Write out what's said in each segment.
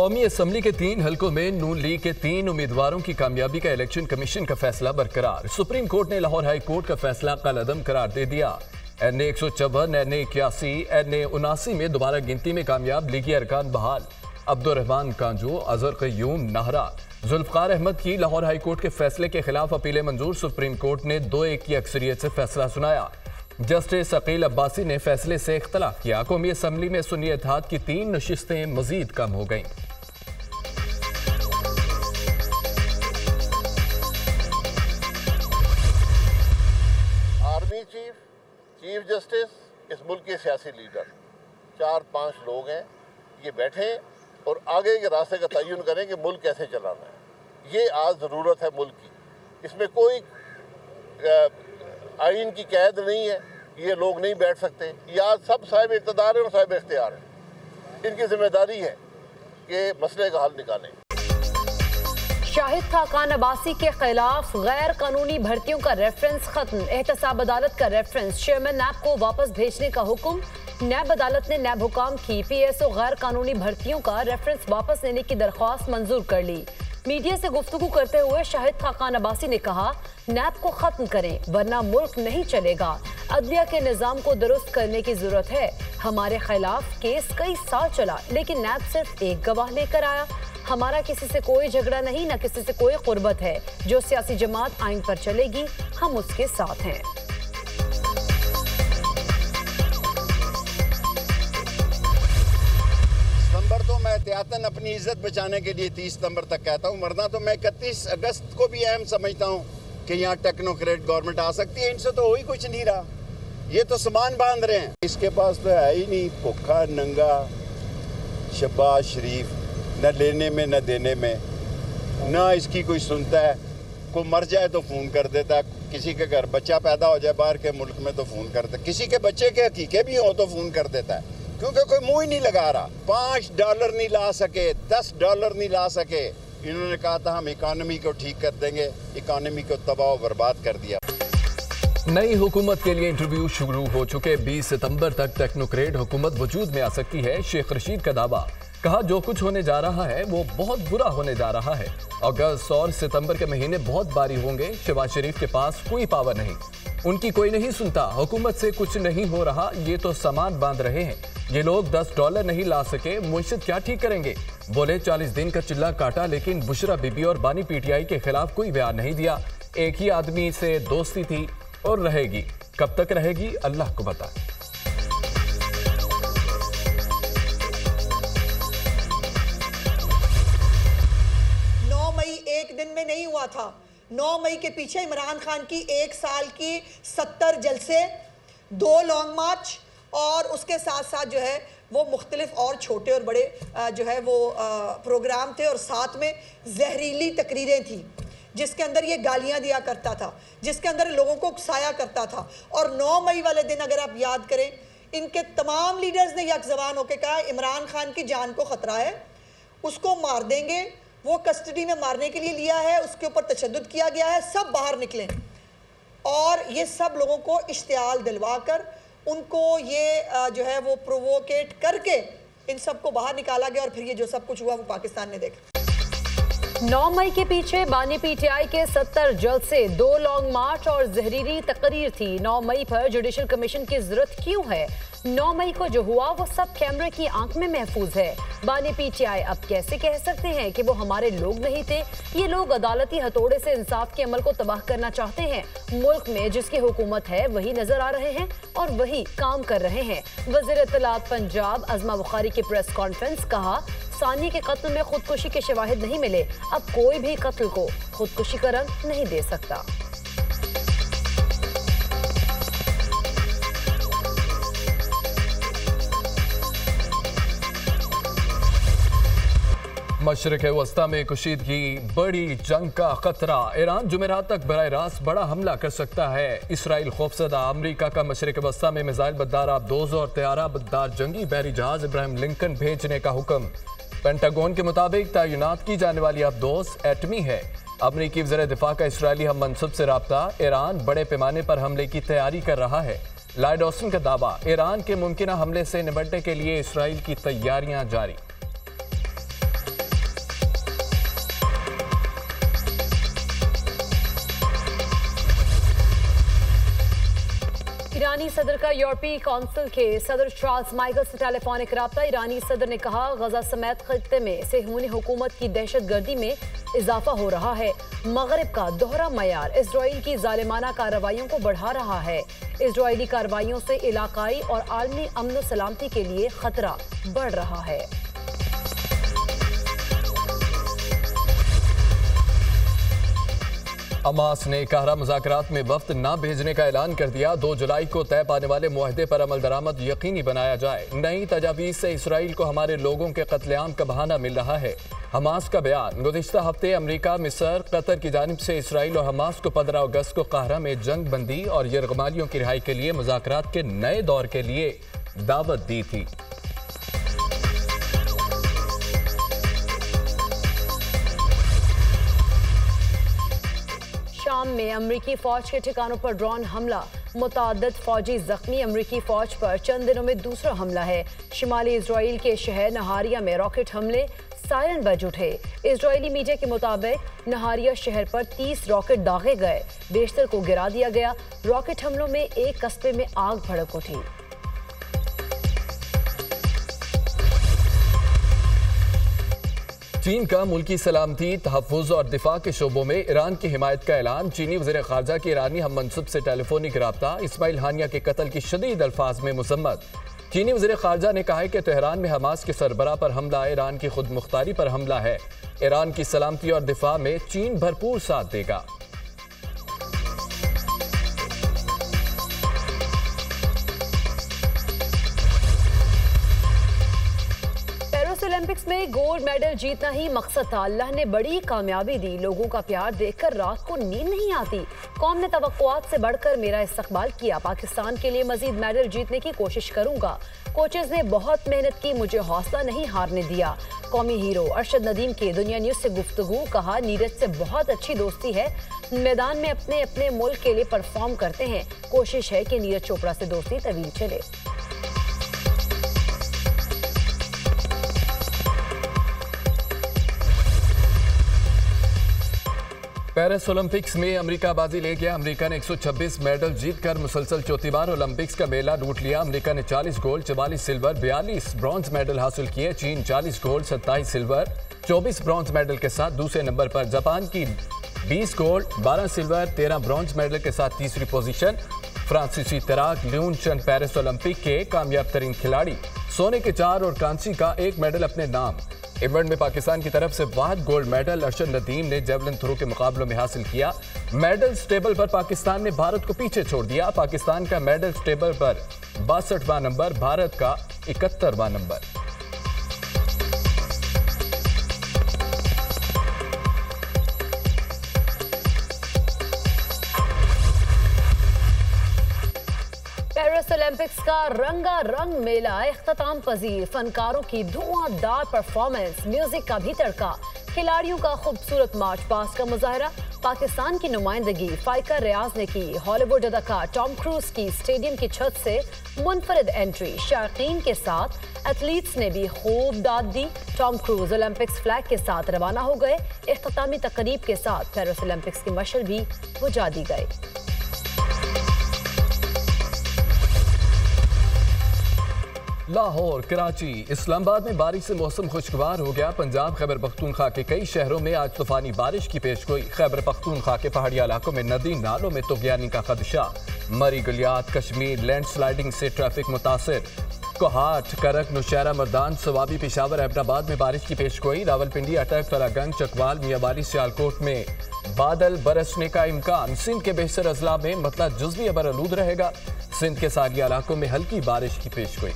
कौमी असम्बली के 3 हलकों में नून लीग के 3 उम्मीदवारों की कामयाबी का इलेक्शन कमीशन का फैसला बरकरार। सुप्रीम कोर्ट ने लाहौर हाई कोर्ट का फैसला कलअदम करार दे दिया। NA 154, NA 81, NA 79 में दोबारा गिनती में कामयाब लीगी अरकान बहाल। अब्दुर रहमान कांजू, अजर कयूम नाहरा, जुल्फकार अहमद की लाहौर हाई कोर्ट के फैसले के खिलाफ अपीलें मंजूर। सुप्रीम कोर्ट ने 2-1 की अक्सरियत से फैसला सुनाया। जस्टिस अकील अब्बासी ने फैसले से इख्तलाफ किया। कौमी असम्बली में सुन्नी इत्तेहाद की 3 नशिस्तें मजीद कम हो गईं। आर्मी चीफ जस्टिस इस मुल्क के सियासी लीडर 4-5 लोग हैं, ये बैठे और आगे के रास्ते का तयन करें कि मुल्क कैसे चलाना है। ये आज ज़रूरत है मुल्क की। इसमें कोई आइन की कैद नहीं है, ये लोग नहीं बैठ सकते। ये आज सब साहिब इक़्तिदार हैं और साहिब इख्तियार हैं। इनकी जिम्मेदारी है कि मसले का हल निकालें। शाहिद खाकान अब्बासी के खिलाफ गैर कानूनी भर्तियों का रेफरेंस खत्म। एहतसाब अदालत का रेफरेंस चेयरमैन नैब को वापस भेजने का हुक्म। नैब अदालत ने नैब हुकाम की PSO गैर कानूनी भर्तियों का रेफरेंस वापस लेने की दरख्वास्त मंजूर कर ली। मीडिया से गुफ्तगू करते हुए शाहिद खाकान अब्बासी ने कहा, नैब को खत्म करें वरना मुल्क नहीं चलेगा। अदलिया के निज़ाम को दुरुस्त करने की जरूरत है। हमारे खिलाफ केस कई साल चला लेकिन नैब सिर्फ एक गवाह लेकर आया। हमारा किसी से कोई झगड़ा नहीं, ना किसी से कोई कुर्बत है। जो सियासी जमात आइन पर चलेगी हम उसके साथ हैं। सितंबर तो मैं एहतियातन अपनी इज्जत बचाने के लिए 30 सितंबर तक कहता हूँ, वरना तो मैं 31 अगस्त को भी अहम समझता हूँ कि यहाँ टेक्नोक्रेट गवर्नमेंट आ सकती है। इनसे तो हो ही कुछ नहीं रहा, ये तो सामान बांध रहे हैं। इसके पास तो है ही नहीं, भूखा नंगा शबाज शरीफ, न लेने में न देने में, ना इसकी कोई सुनता है। कोई मर जाए तो फ़ोन कर देता है, किसी के घर बच्चा पैदा हो जाए बाहर के मुल्क में तो फ़ोन करता है, किसी के बच्चे के हकीके भी हो तो फ़ोन कर देता है, क्योंकि कोई मुंह ही नहीं लगा रहा। $5 नहीं ला सके, $10 नहीं ला सके। इन्होंने कहा था हम इकानमी को ठीक कर देंगे, इकानमी को तबाह बर्बाद कर दिया। नई हुकूमत के लिए इंटरव्यू शुरू हो चुके। 20 सितंबर तक टेक्नोक्रेट हुकूमत वजूद में आ सकती है। शेख रशीद का दावा, कहा जो कुछ होने जा रहा है वो बहुत बुरा होने जा रहा है। अगस्त और सितंबर के महीने बहुत भारी होंगे। शहबाज शरीफ के पास कोई पावर नहीं, उनकी कोई नहीं सुनता। हुकूमत से कुछ नहीं हो रहा, ये तो सामान बांध रहे हैं। ये लोग $10 नहीं ला सके, मुर्शिद क्या ठीक करेंगे। बोले 40 दिन का चिल्ला काटा लेकिन बुशरा बीबी और बानी PTI के खिलाफ कोई बयान नहीं दिया। एक ही आदमी से दोस्ती थी और रहेगी, कब तक रहेगी अल्लाह को पता। नहीं हुआ था। 9 मई के पीछे इमरान खान की 1 साल की 70 जलसे, 2 लॉन्ग मार्च और उसके साथ साथ जो है वो मुख्तलिफ और छोटे और बड़े जो है वो प्रोग्राम थे और साथ में जहरीली तकरीरें थी जिसके अंदर ये गालियां दिया करता था, जिसके अंदर लोगों को उकसाया करता था। और 9 मई वाले दिन अगर आप याद करें इनके तमाम लीडर्स ने यकजबान होकर कहा इमरान खान की जान को ख़तरा है, उसको मार देंगे, वो कस्टडी में मारने के लिए लिया है, उसके ऊपर तशद्दुद किया गया है, सब बाहर निकलें। और ये सब लोगों को इश्तियाल दिलवा कर उनको ये जो है वो प्रोवोकेट करके इन सब को बाहर निकाला गया और फिर ये जो सब कुछ हुआ वो पाकिस्तान ने देखा। 9 मई के पीछे बानी PTI के 70 जलसे, 2 लॉन्ग मार्च और जहरीली तकरीर थी। 9 मई पर जुडिशल कमीशन की जरूरत क्यों है? 9 मई को जो हुआ वो सब कैमरे की आंख में महफूज है। बानी PTI अब कैसे कह सकते हैं कि वो हमारे लोग नहीं थे? ये लोग अदालती हथौड़े से इंसाफ के अमल को तबाह करना चाहते हैं। मुल्क में जिसकी हुकूमत है वही नजर आ रहे हैं और वही काम कर रहे हैं। वज़ीर इत्तलाआत पंजाब अज़मा बुखारी की प्रेस कॉन्फ्रेंस, कहा सानी के कत्ल में खुदकुशी के शवाहिद नहीं मिले, अब कोई भी कत्ल को खुदकुशी का रंग नहीं दे सकता। मशरिक़ वस्ता में कुशीदगी, बड़ी जंग का खतरा। ईरान जुमेरात तक बराह रास्त बड़ा हमला कर सकता है। इसराइल खौफजदा। अमरीका का मशरिक़ वस्ता में मिसाइल बद्दार आबदोज़ और तैयारा बद्दार जंगी बहरी जहाज इब्राहिम लिंकन भेजने का हुक्म। पेंटागोन के मुताबिक तैनात की जाने वाली आबदोज़ एटमी है। अमरीकी वज़ीर दिफा का इसराइली हम मनसब से रब्ता। ईरान बड़े पैमाने पर हमले की तैयारी कर रहा है। लॉयड ऑस्टिन का दावा, ईरान के मुमकिन हमले से निपटने के लिए इसराइल की तैयारियां जारी। ईरानी सदर का यूरोपीय काउंसिल के सदर चार्ल्स माइकल से टेलीफोनिक रब्ता। ईरानी सदर ने कहा गजा समेत खित्ते में सेहूनी हुकूमत की दहशतगर्दी में इजाफा हो रहा है। मगरब का दोहरा मयार इसराइल की जालिमाना कार्रवाइयों को बढ़ा रहा है। इसराइली कार्रवाइयों से इलाकाई और आलमी अमन और सलामती के लिए खतरा बढ़ रहा है। हमास ने काहरा मुज़ाकरात में वफ्द ना भेजने का ऐलान कर दिया। 2 जुलाई को तय पाने वाले मुआहदे पर अमल दरामद यकीनी बनाया जाए। नई तजावीज़ से इसराइल को हमारे लोगों के कत्लेआम का बहाना मिल रहा है। हमास का बयान। गुज़िश्ता हफ्ते अमरीका, मिस्र, कतर की जानिब से इसराइल और हमास को 15 अगस्त को काहरा में जंग बंदी और यरगमालियों की रिहाई के लिए मुज़ाकरात के नए दौर के लिए दावत दी थी। शाम में अमरीकी फौज के ठिकानों पर ड्रोन हमला, मुतअद्दिद फौजी जख्मी। अमरीकी फौज पर चंद दिनों में दूसरा हमला है। शिमाली इसराइल के शहर नहारिया में रॉकेट हमले, सायरन बज उठे। इसराइली मीडिया के मुताबिक नहारिया शहर पर 30 रॉकेट दागे गए, बेशतर को गिरा दिया गया। रॉकेट हमलों में एक कस्बे में आग भड़क उठी। चीन का मुल्की सलामती, तहफ़्फ़ुज़ और दिफा के शोबों में ईरान की हिमायत का ऐलान। चीनी वज़ीर ख़ारजा के ईरानी हम मनसब से टेलीफोनिक रब्ता। इस्माइल हानिया के कत्ल की शदीद अल्फाज में मज़म्मत। चीनी वज़ीर ख़ारजा ने कहा है कि तेहरान में हमास के सरबराह पर हमला ईरान की खुद मुख्तारी पर हमला है। ईरान की सलामती और दिफा में चीन भरपूर साथ देगा। ओलंपिक्स में गोल्ड मेडल जीतना ही मकसद था। अल्लाह ने बड़ी कामयाबी दी। लोगों का प्यार देखकर रात को नींद नहीं आती। कौम ने तवक्कुआत से बढ़कर मेरा इस्तकबाल किया। पाकिस्तान के लिए मजीद मेडल जीतने की कोशिश करूंगा। कोचेज ने बहुत मेहनत की, मुझे हौसला नहीं हारने दिया। कौमी हीरो अरशद नदीम की दुनिया न्यूज़ से गुफ्तगू। कहा नीरज से बहुत अच्छी दोस्ती है। मैदान में अपने अपने मुल्क के लिए परफॉर्म करते हैं। कोशिश है कि नीरज चोपड़ा से दोस्ती तवील चले। पेरिस ओलंपिक्स में अमेरिका बाजी ले गया। अमेरिका ने 126 मेडल जीतकर मुसलसल चौथी बार ओलंपिक्स का मेला लूट लिया। अमेरिका ने 40 गोल्ड, 44 सिल्वर, 42 ब्रॉन्ज मेडल हासिल किए। चीन 40 गोल्ड, 27 सिल्वर, 24 ब्रॉन्ज मेडल के साथ दूसरे नंबर पर। जापान की 20 गोल्ड, 12 सिल्वर, 13 ब्रॉन्ज मेडल के साथ तीसरी पोजीशन। फ्रांसीसी तैराक ल्यून चन पेरिस ओलंपिक के कामयाब तरीन खिलाड़ी, सोने के 4 और कांसी का 1 मेडल अपने नाम। इवेंट में पाकिस्तान की तरफ से 1 गोल्ड मेडल अरशद नदीम ने जेवलिन थ्रो के मुकाबलों में हासिल किया। मेडल्स टेबल पर पाकिस्तान ने भारत को पीछे छोड़ दिया। पाकिस्तान का मेडल्स टेबल पर 62वां नंबर, भारत का 71वां नंबर। पेरिस ओलंपिक्स का रंगारंग मेला इख्तिताम पजीर। फनकारों की धुआंधार परफॉर्मेंस, म्यूजिक का भी तड़का, खिलाड़ियों का खूबसूरत मार्च पास का मुजाहरा। पाकिस्तान की नुमाइंदगी फाइकर रियाज ने की। हॉलीवुड अदाकार टॉम क्रूज की स्टेडियम की छत से मुनफरद एंट्री, शायकीन के साथ एथलीट्स ने भी खूब दाद दी। टॉम क्रूज ओलंपिक्स फ्लैग के साथ रवाना हो गए। इख्तितामी तकरीब के साथ पेरिस ओलंपिक्स की मशाल भी बुझा दी गई। लाहौर, कराची, इस्लामाबाद में बारिश से मौसम खुशगवार हो गया। पंजाब, खैबर पख्तूनख्वा के कई शहरों में आज तूफानी बारिश की पेशगोई। खैबर पख्तूनख्वा के पहाड़ी इलाकों में नदी नालों में तुग़यानी का खदशा। मरी गुलियात, कश्मीर लैंडस्लाइडिंग से ट्रैफिक मुतासर। कोहाट, करक, नुशहरा, मर्दान, सवाबी, पेशावर, एबटाबाद में बारिश की पेशगोई। रावलपिंडी, अटक, फरागंज, चकवाल, मियांवाली, सियालकोट में बादल बरसने का इम्कान। सिंध के बेहतर अजला में मतला जुज़वी अबरआलूद रहेगा। सिंध के सारी इलाकों में हल्की बारिश की पेशगोई।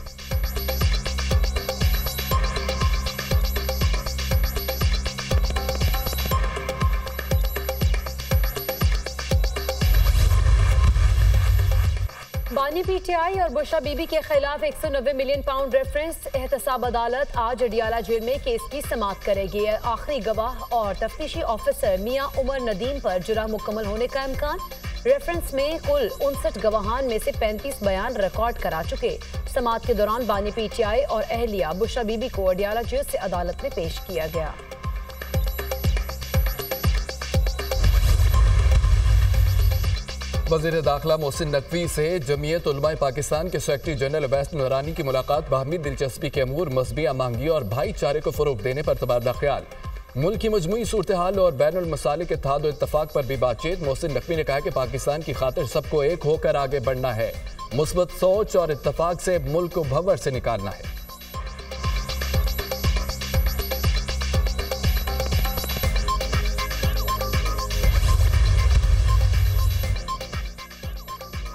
पीटीआई और बुशरा बीबी के खिलाफ 190 मिलियन पाउंड रेफरेंस। एहतसाब अदालत आज अडियाला जेल में केस की समाअत करेगी। आखिरी गवाह और तफ्तीशी ऑफिसर मियां उमर नदीम पर जुर्म मुकम्मल होने का इम्कान। रेफरेंस में कुल 59 गवाहान में से 35 बयान रिकॉर्ड करा चुके। समाअत के दौरान बानी पीटीआई और अहलिया बुशरा बीबी को अडियाला जेल से अदालत में पेश किया गया। वज़ीर दाखिला मोहसिन नकवी से जमीयत उलेमा-ए-पाकिस्तान के सेक्रेटरी जनरल अवैस नूरानी की मुलाकात, बाहमी दिलचस्पी के अमूर, मजहबी आमांगी और भाईचारे को फ़रोग देने पर तबादला ख्याल। मुल्क की मजमूई सूरत-ए-हाल और बैनुल मसालिक इत्तेहाद व इत्तफाक पर भी बातचीत। मोहसिन नकवी ने कहा कि पाकिस्तान की खातिर सबको एक होकर आगे बढ़ना है, मुस्बत सोच और इत्तफाक से मुल्क को भंवर से निकालना है।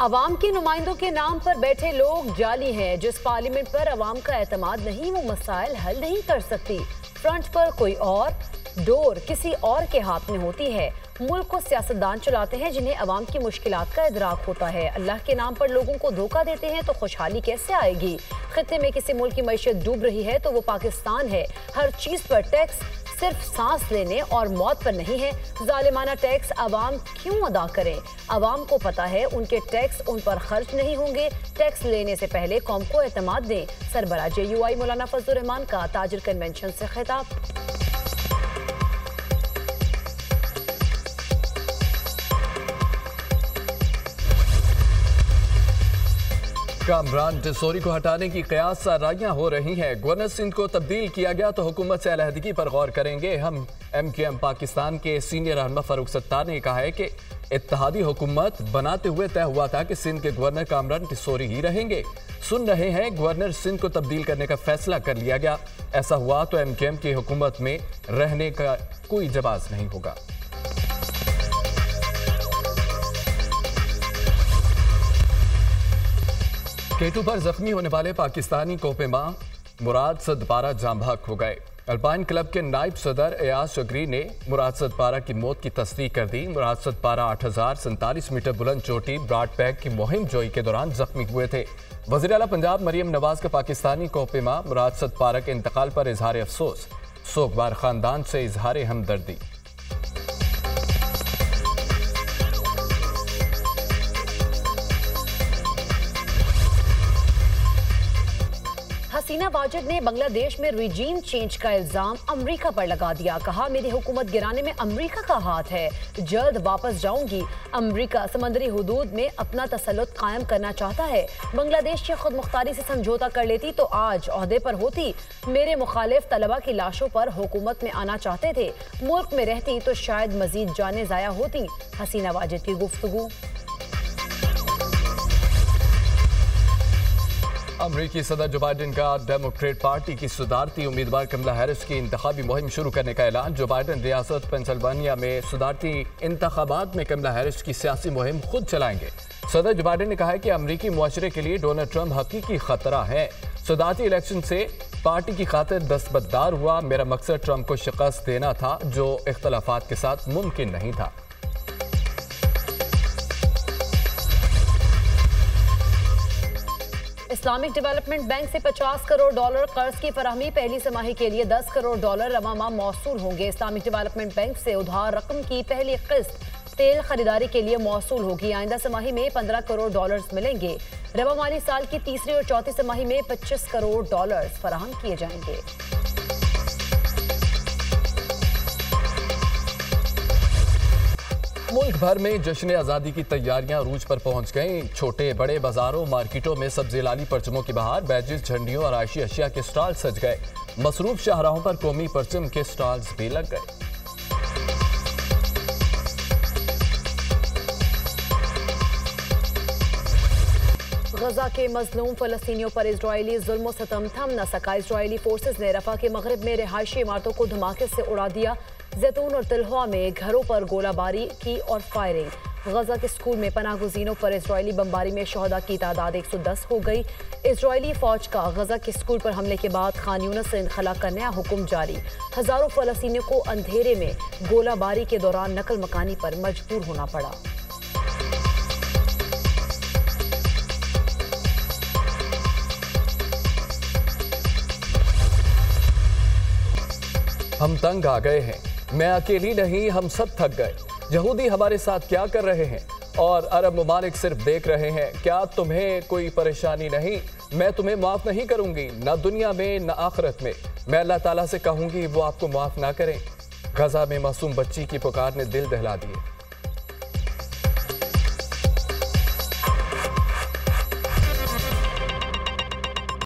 अवाम के नुमाइंदों के नाम पर बैठे लोग जाली हैं। जिस पार्लियामेंट पर अवाम का एतमाद नहीं, वो मसाइल हल नहीं कर सकती। फ्रंट पर कोई और, डोर किसी और के हाथ में होती है। मुल्क को सियासतदान चलाते हैं जिन्हें अवाम की मुश्किलात का इदराक होता है। अल्लाह के नाम पर लोगों को धोखा देते हैं तो खुशहाली कैसे आएगी। खित्ते में किसी मुल्क की मैशत डूब रही है तो वो पाकिस्तान है। हर चीज़ पर टैक्स सिर्फ सांस लेने और मौत पर नहीं है। जालिमाना टैक्स आवाम क्यों अदा करें? आवाम को पता है उनके टैक्स उन पर खर्च नहीं होंगे। टैक्स लेने से पहले कौम को एतमाद दें। सरबराह JUI मौलाना फजल रहमान का ताजिर कन्वेंशन से खिताब। कामरान टेसोरी को हटाने की कयास साराइयाँ हो रही हैं। गवर्नर सिंध को तब्दील किया गया तो हुकूमत से अलहदगी पर गौर करेंगे हम। MQM पाकिस्तान के सीनियर रहनुमा फारूक सत्तार ने कहा है कि इत्तेहादी हुकूमत बनाते हुए तय हुआ था कि सिंध के गवर्नर कामरान टेसोरी ही रहेंगे। सुन रहे हैं, गवर्नर सिंध को तब्दील करने का फैसला कर लिया गया। ऐसा हुआ तो MQM की हुकूमत में रहने का कोई जवाब नहीं होगा। K2 पर जख्मी होने वाले पाकिस्तानी कोपेमा मुराद सदपारा जाम बहक हो गए। अल्पाइन क्लब के नायब सदर एयाज शगरी ने मुराद सदपारा की मौत की तस्दीक कर दी। मुराद सदपारा 8047 मीटर बुलंद चोटी ब्राड पैक की मुहिम जोई के दौरान जख्मी हुए थे। वज़ीर आला पंजाब मरीम नवाज का पाकिस्तानी कोपेमा मुराद सदपारा के इंतकाल पर इजहार अफसोस, सोगबार खानदान से इजहार हमदर्दी। हसीना वाजेद ने बांग्लादेश में रिजीम चेंज का इल्जाम अमेरिका पर लगा दिया। कहा, मेरी हुकूमत गिराने में अमेरिका का हाथ है, जल्द वापस जाऊंगी। अमेरिका समंदरी हुदूद में अपना तसल्लुत कायम करना चाहता है। बांग्लादेश की खुद मुख्तारी से समझौता कर लेती तो आज ओहदे पर होती। मेरे मुखालिफ तलबा की लाशों पर हुकूमत में आना चाहते थे। मुल्क में रहती तो शायद मजीद जाने ज़ाया होती। हसीना वाजेद की गुफ्तगू। अमरीकी सदर जो बाइडन का डेमोक्रेट पार्टी की सदारती उम्मीदवार कमला हैरिस की इंतखाबी मुहिम शुरू करने का ऐलान। जो बाइडन रियासत पेंसिल्वानिया में सदारती इंतखाबात में कमला हैरिस की सियासी मुहिम खुद चलाएंगे। सदर जो बाइडन ने कहा है कि अमरीकी मुआशरे के लिए डोनाल्ड ट्रंप हकीकी खतरा है। सदारती इलेक्शन से पार्टी की खातिर दस्तबरदार हुआ। मेरा मकसद ट्रंप को शिकस्त देना था, जो इख्तलाफात के साथ मुमकिन नहीं था। इस्लामिक डेवलपमेंट बैंक से $50 करोड़ कर्ज की फराहमी, पहली तिमाही के लिए $10 करोड़ रवामा मौसूल होंगे। इस्लामिक डेवलपमेंट बैंक से उधार रकम की पहली किस्त तेल खरीदारी के लिए मौसूल होगी। आइंदा तिमाही में $15 करोड़ मिलेंगे। रवा माली साल की तीसरी और चौथी तिमाही में $25 करोड़ फराहम किए जाएंगे। मुल्क भर में जश्न आज़ादी की तैयारियां रूज पर पहुंच गईं। छोटे बड़े बाजारों मार्केटों में सब्जी लाली परचमों की बहार, बैजेस झंडियों और आयशी अशिया के स्टॉल सज गए। मसरूफ शाहराहों पर कौमी परचम के स्टॉल्स भी लग गए। गजा के मजलूम फलस्तीनियों पर इजरायली जुल्म सितम थम न सका। इजरायली फोर्सेज ने रफा के मगरब में रिहायशी इमारतों को धमाके से उड़ा दिया। जैतून और तिलहुआ में घरों पर गोलाबारी की और फायरिंग। गजा के स्कूल में पनाहगुज़ीनों पर इजरायली बमबारी में शहदा की तादाद 110 हो गई। इजरायली फौज का गजा के स्कूल पर हमले के बाद खान यूनिस से इनखला करने का हुक्म जारी। हज़ारों फलस्तीनियों को अंधेरे में गोलाबारी के दौरान नकल मकानी पर मजबूर होना पड़ा। हम तंग आ गए हैं, मैं अकेली नहीं, हम सब थक गए। यहूदी हमारे साथ क्या कर रहे हैं और अरब मुमालिक सिर्फ देख रहे हैं। क्या तुम्हें कोई परेशानी नहीं? मैं तुम्हें माफ़ नहीं करूंगी, ना दुनिया में ना आखिरत में। मैं अल्लाह ताला से कहूंगी वो आपको माफ़ ना करें। गजा में मासूम बच्ची की पुकार ने दिल दहला दिए।